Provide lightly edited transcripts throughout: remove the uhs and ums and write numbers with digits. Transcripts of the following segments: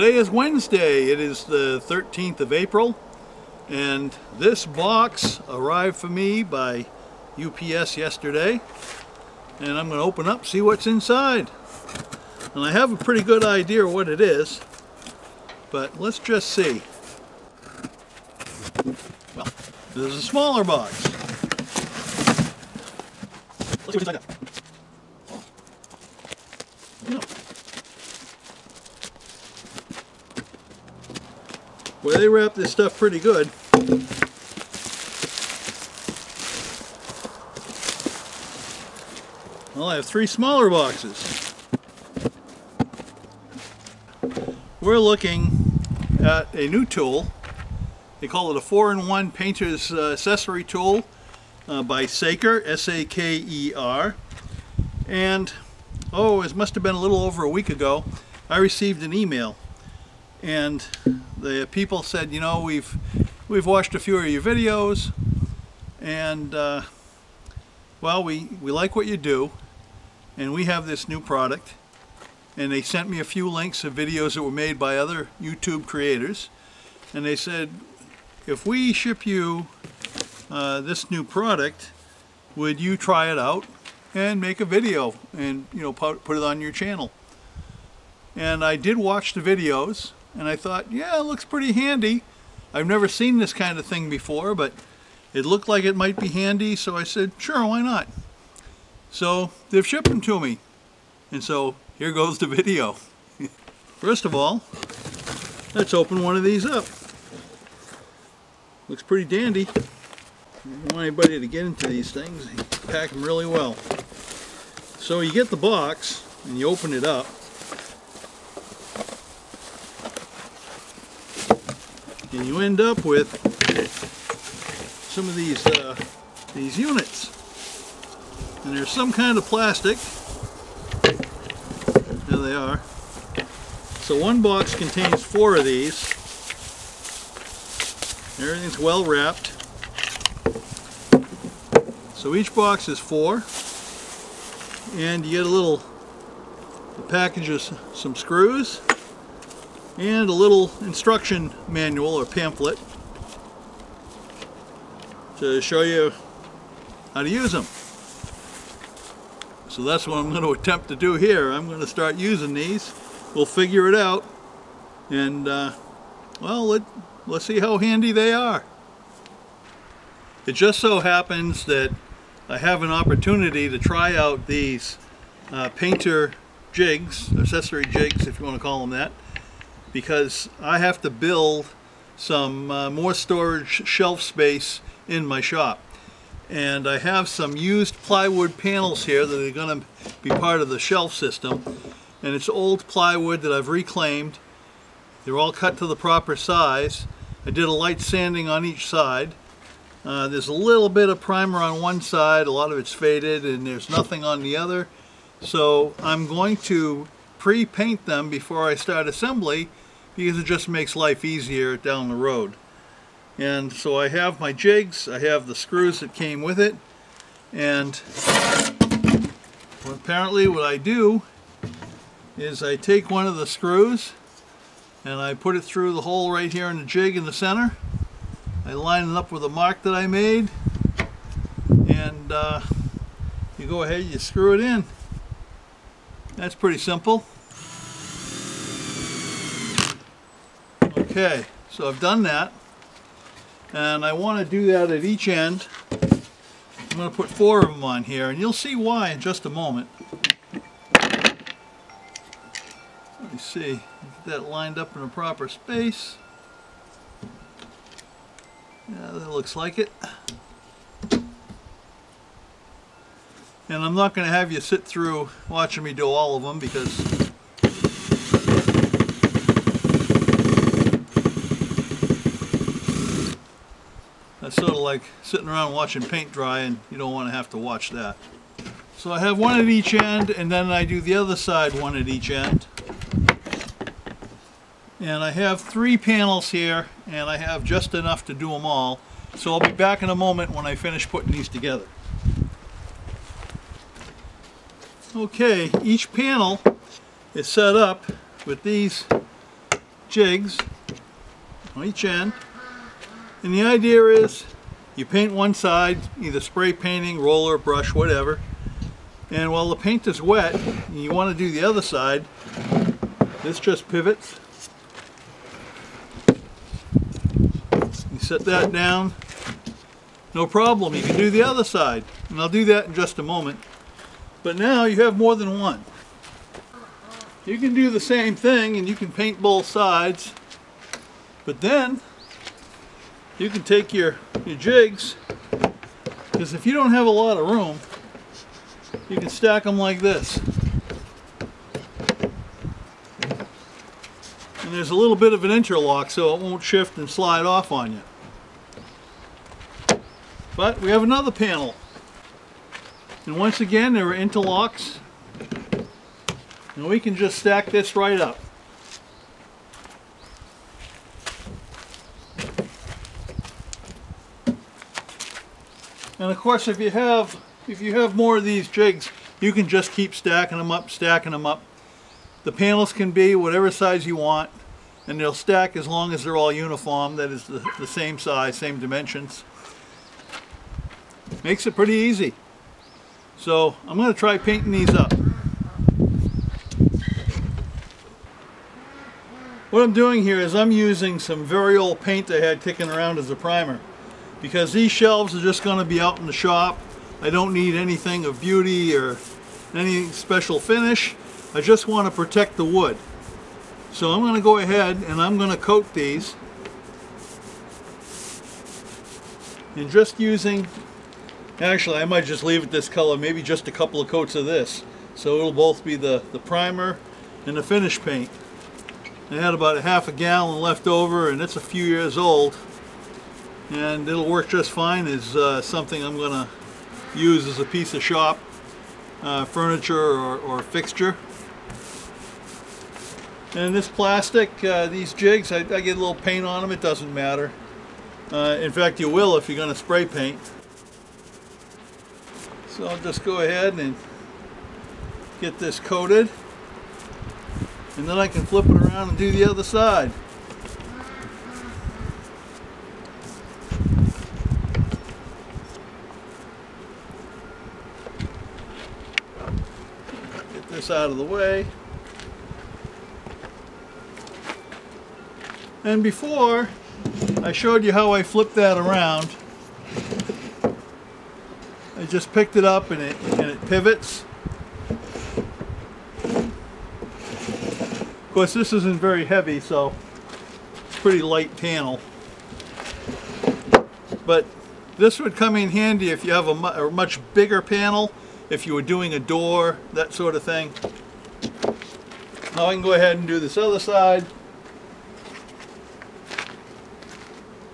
Today is Wednesday. It is the 13th of April, and this box arrived for me by UPS yesterday, and I'm going to open up, see what's inside. And I have a pretty good idea what it is, but let's just see. Well, this is a smaller box. Let's see what's inside that. Well, they wrap this stuff pretty good. Well, I have three smaller boxes. We're looking at a new tool. They call it a 4-in-1 painter's accessory tool by Saker, S-A-K-E-R. And, oh, it must have been a little over a week ago, I received an email. And the people said, you know, we've watched a few of your videos, and well, we like what you do, and we have this new product. And they sent me a few links of videos that were made by other YouTube creators, and they said, if we ship you this new product, would you try it out and make a video and, you know, put it on your channel? And I did watch the videos, and I thought, yeah, it looks pretty handy. I've never seen this kind of thing before, but it looked like it might be handy, so I said, sure, why not? So they've shipped them to me, and so here goes the video. First of all, let's open one of these up. Looks pretty dandy. I don't want anybody to get into these things. You pack them really well. So you get the box, and you open it up. And you end up with some of these units, and there's some kind of plastic. There they are. So one box contains four of these. Everything's well wrapped. So each box is four, and you get a little package of some screws and a little instruction manual or pamphlet to show you how to use them. So that's what I'm going to attempt to do here. I'm going to start using these. We'll figure it out, and well, let's see how handy they are. It just so happens that I have an opportunity to try out these painter jigs, accessory jigs if you want to call them that, because I have to build some more storage shelf space in my shop. And I have some used plywood panels here that are going to be part of the shelf system. And it's old plywood that I've reclaimed. They're all cut to the proper size. I did a light sanding on each side. There's a little bit of primer on one side, a lot of it's faded, and there's nothing on the other. So I'm going to pre-paint them before I start assembly, because it just makes life easier down the road. And so I have my jigs, I have the screws that came with it, and apparently what I do is I take one of the screws and I put it through the hole right here in the jig in the center. I line it up with a mark that I made, and you go ahead, you screw it in. That's pretty simple. Okay, so I've done that, and I want to do that at each end. I'm going to put four of them on here, and you'll see why in just a moment. Let me see, get that lined up in a proper space. Yeah, that looks like it. And I'm not going to have you sit through watching me do all of them, because that's sort of like sitting around watching paint dry, and you don't want to have to watch that. So I have one at each end, and then I do the other side one at each end. And I have three panels here, and I have just enough to do them all. So I'll be back in a moment when I finish putting these together. Okay, each panel is set up with these jigs on each end, and the idea is you paint one side, either spray painting, roller, brush, whatever, and while the paint is wet and you want to do the other side, this just pivots. You set that down, no problem, you can do the other side, and I'll do that in just a moment. But now you have more than one. You can do the same thing and you can paint both sides, but then you can take your jigs, because if you don't have a lot of room, you can stack them like this. And there's a little bit of an interlock so it won't shift and slide off on you. But we have another panel. And once again, there are interlocks. And we can just stack this right up. And of course, if you have more of these jigs, you can just keep stacking them up, stacking them up. The panels can be whatever size you want, and they'll stack as long as they're all uniform, that is the same size, same dimensions. Makes it pretty easy. So I'm going to try painting these up. What I'm doing here is I'm using some very old paint I had kicking around as a primer, because these shelves are just going to be out in the shop. I don't need anything of beauty or any special finish. I just want to protect the wood. So I'm going to go ahead and I'm going to coat these, and just using, actually I might just leave it this color, maybe just a couple of coats of this, so it'll both be the primer and the finish paint. I had about a half a gallon left over, and it's a few years old, and it'll work just fine as something I'm going to use as a piece of shop furniture or fixture. And this plastic, these jigs, I get a little paint on them, it doesn't matter. In fact, you will if you're going to spray paint. So I'll just go ahead and get this coated, and then I can flip it around and do the other side. Out of the way. And before, I showed you how I flipped that around. I just picked it up and it pivots. Of course, this isn't very heavy, so it's a pretty light panel. But this would come in handy if you have a much bigger panel, if you were doing a door, that sort of thing. Now I can go ahead and do this other side.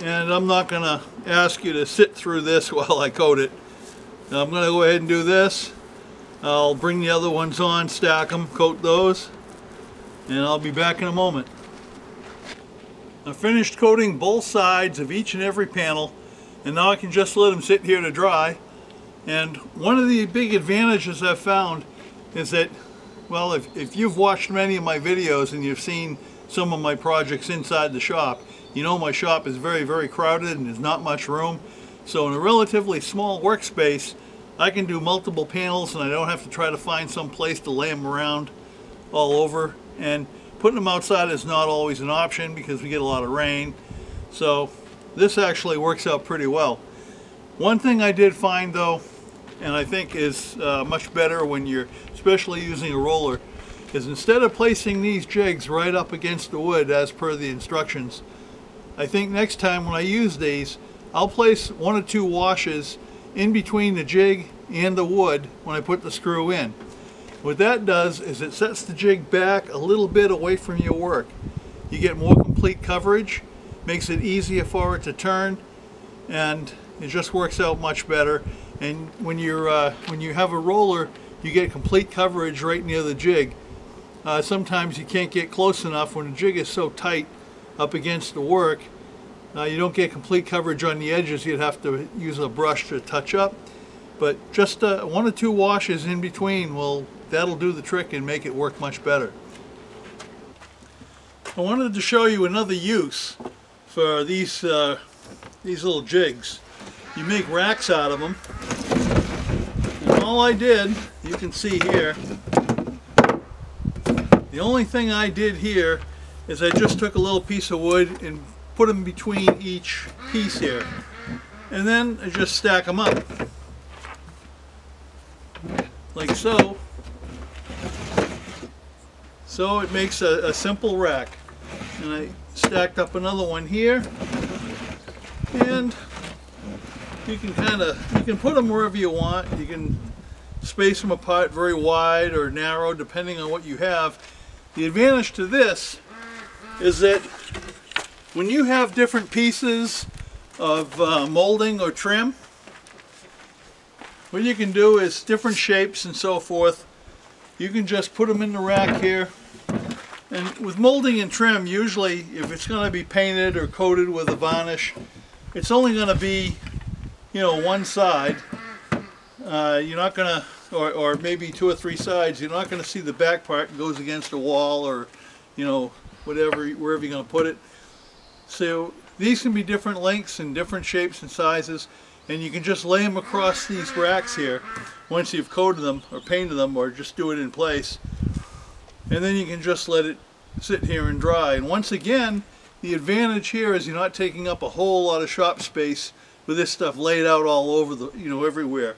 And I'm not going to ask you to sit through this while I coat it. Now I'm going to go ahead and do this. I'll bring the other ones on, stack them, coat those, and I'll be back in a moment. I finished coating both sides of each and every panel, and now I can just let them sit here to dry. And one of the big advantages I've found is that, well, if you've watched many of my videos and you've seen some of my projects inside the shop, you know my shop is very, very crowded and there's not much room. So in a relatively small workspace, I can do multiple panels and I don't have to try to find some place to lay them around all over. And putting them outside is not always an option because we get a lot of rain. So this actually works out pretty well. One thing I did find though, and I think is much better when you're especially using a roller, is instead of placing these jigs right up against the wood as per the instructions, I think next time when I use these, I'll place one or two washes in between the jig and the wood when I put the screw in. What that does is it sets the jig back a little bit away from your work. You get more complete coverage, makes it easier for it to turn, and it just works out much better. And when you have a roller, you get complete coverage right near the jig. Sometimes you can't get close enough when the jig is so tight up against the work. You don't get complete coverage on the edges. You'd have to use a brush to touch up. But just one or two washes in between, well, that'll do the trick and make it work much better. I wanted to show you another use for these little jigs. You make racks out of them, and all I did, you can see here, the only thing I did here is I just took a little piece of wood and put them between each piece here, and then I just stack them up like so. So it makes a simple rack. And I stacked up another one here, and you can put them wherever you want. You can space them apart very wide or narrow depending on what you have. The advantage to this is that when you have different pieces of molding or trim, what you can do is different shapes and so forth. You can just put them in the rack here. And with molding and trim, usually if it's going to be painted or coated with a varnish, it's only going to be, you know, one side. You're not going to, or maybe two or three sides. You're not going to see the back part that goes against a wall or, you know, whatever, wherever you're going to put it. So these can be different lengths and different shapes and sizes. And you can just lay them across these racks here once you've coated them or painted them, or just do it in place, and then you can just let it sit here and dry. And once again, the advantage here is you're not taking up a whole lot of shop space with this stuff laid out all over the, you know, everywhere,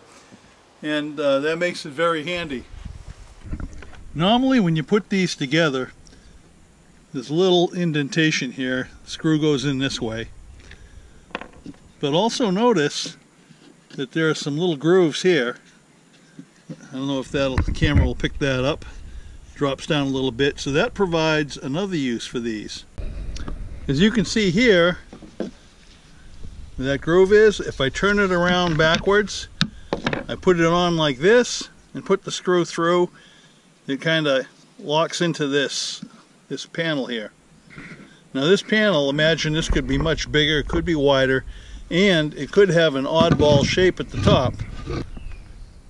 and that makes it very handy. Normally when you put these together, there's a little indentation here, the screw goes in this way. But also notice that there are some little grooves here. I don't know if the camera will pick that up. Drops down a little bit, so that provides another use for these. As you can see here, that groove is, if I turn it around backwards, I put it on like this and put the screw through, it kind of locks into this panel here. Now this panel, imagine this could be much bigger, it could be wider, and it could have an oddball shape at the top.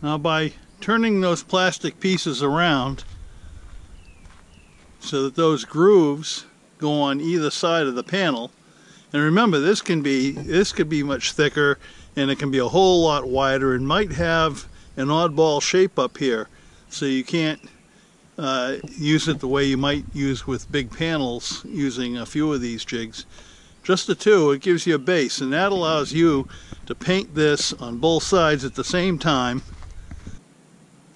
Now by turning those plastic pieces around so that those grooves go on either side of the panel, and remember this could be much thicker, and it can be a whole lot wider and might have an oddball shape up here, so you can't use it the way you might use with big panels using a few of these jigs. Just the two, it gives you a base, and that allows you to paint this on both sides at the same time.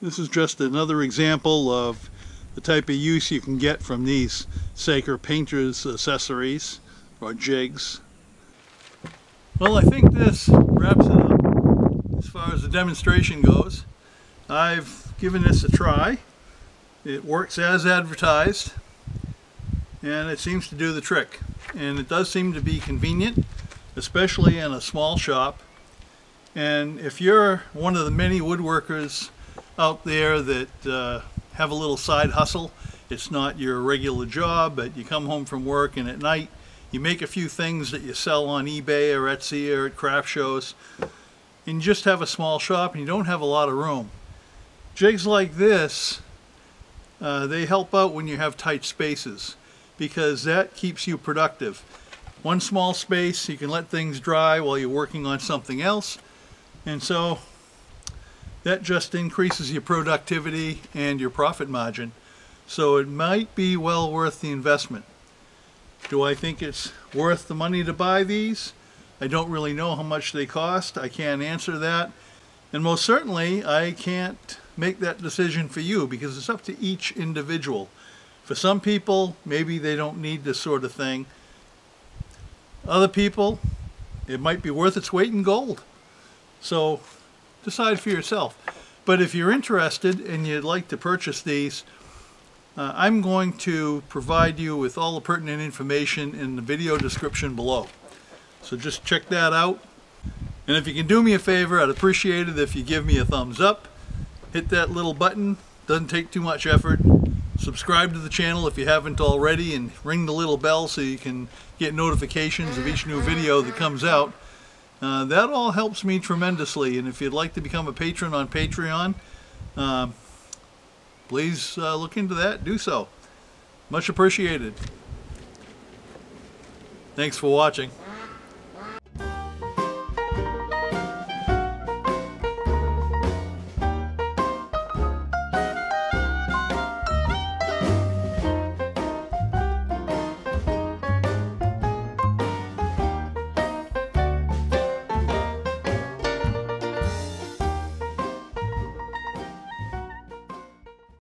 This is just another example of the type of use you can get from these Saker painters accessories or jigs. Well, I think this wraps it up as far as the demonstration goes. I've given this a try. It works as advertised, and it seems to do the trick. And it does seem to be convenient, especially in a small shop. And if you're one of the many woodworkers out there that have a little side hustle, it's not your regular job, but you come home from work and at night you make a few things that you sell on eBay or Etsy or at craft shows, and you just have a small shop and you don't have a lot of room. Jigs like this, they help out when you have tight spaces, because that keeps you productive. One small space, you can let things dry while you're working on something else, and so that just increases your productivity and your profit margin. So it might be well worth the investment. Do I think it's worth the money to buy these? I don't really know how much they cost. I can't answer that, and most certainly I can't make that decision for you, because it's up to each individual. For some people, maybe they don't need this sort of thing. Other people, it might be worth its weight in gold. So decide for yourself. But if you're interested and you'd like to purchase these, I'm going to provide you with all the pertinent information in the video description below. So just check that out. And if you can do me a favor, I'd appreciate it if you give me a thumbs up. Hit that little button, doesn't take too much effort. Subscribe to the channel if you haven't already, and ring the little bell so you can get notifications of each new video that comes out. That all helps me tremendously, and if you'd like to become a patron on Patreon, please look into that, do so. Much appreciated. Thanks for watching.